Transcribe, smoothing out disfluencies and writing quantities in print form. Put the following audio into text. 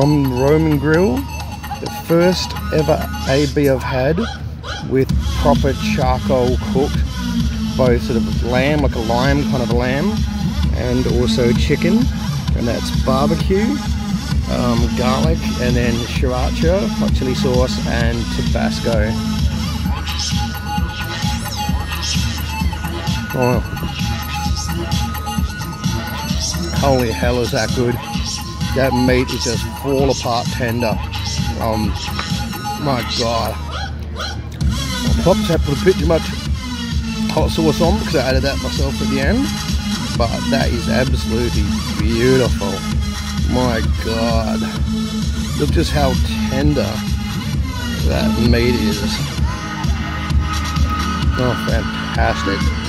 from Roman Grill, the first ever AB I've had with proper charcoal cooked, both sort of lamb, like a lime kind of lamb, and also chicken, and that's barbecue, garlic, and then sriracha, hot chili sauce, and Tabasco. Oh, holy hell is that good. That meat is just fall apart tender. My God. Pops, I put a bit too much hot sauce on because I added that myself at the end. But that is absolutely beautiful. My God. Look just how tender that meat is. Oh, fantastic.